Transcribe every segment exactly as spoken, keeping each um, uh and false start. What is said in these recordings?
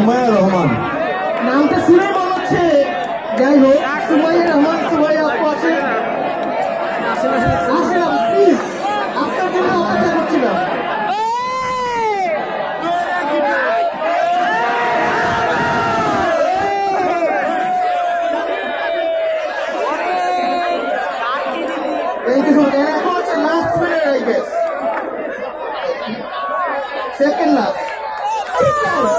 Sumaya Rahman. নামটা শুনে মনে হচ্ছে যাই হোক সুমাইয়া রহমান সুমাইয়া আপু আছে আসেন প্লিজ আপনার জন্য অপেক্ষা করছিলাম এই দেখুন এরা হচ্ছে last minute I guess second last Thank you.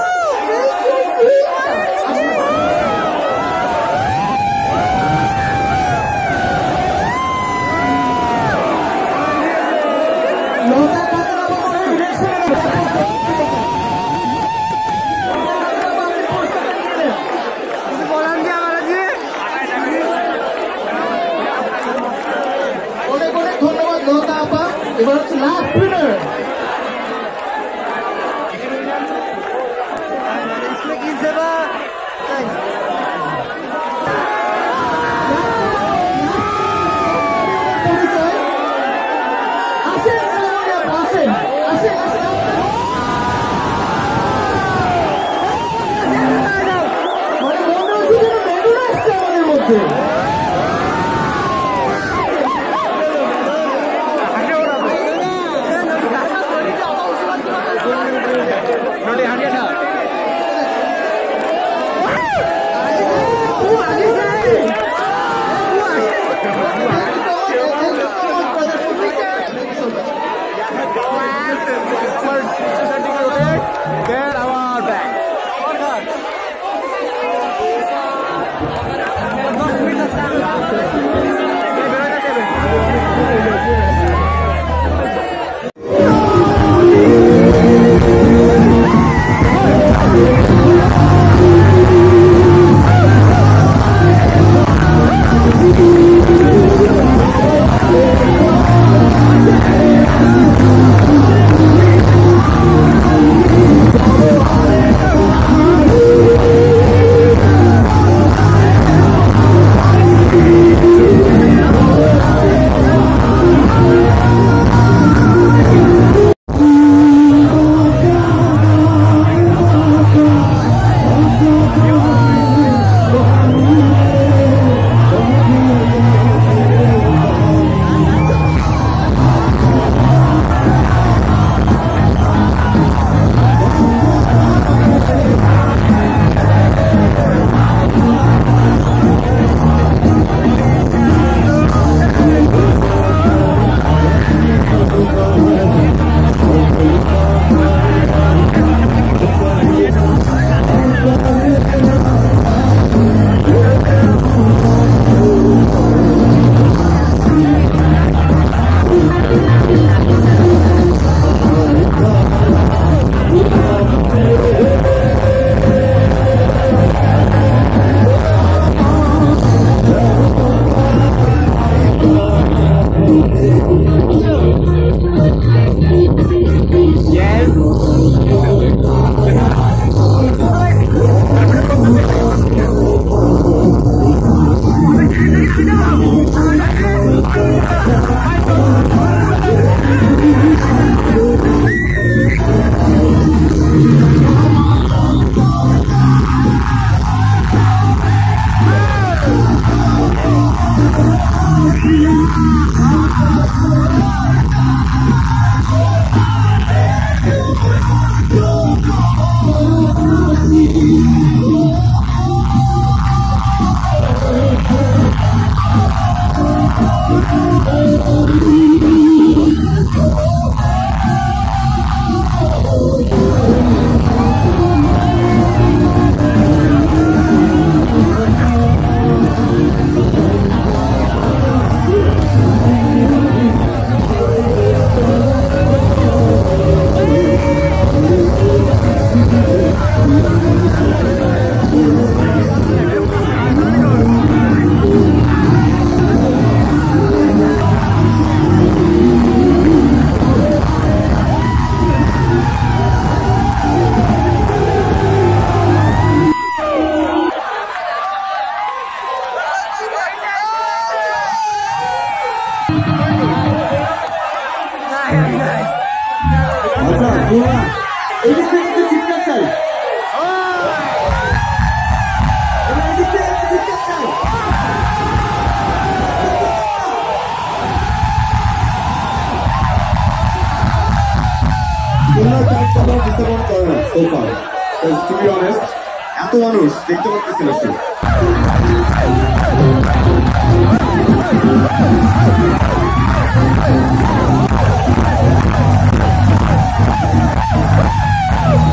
because to be honest, Atalanush, they don't listen to you. Oh,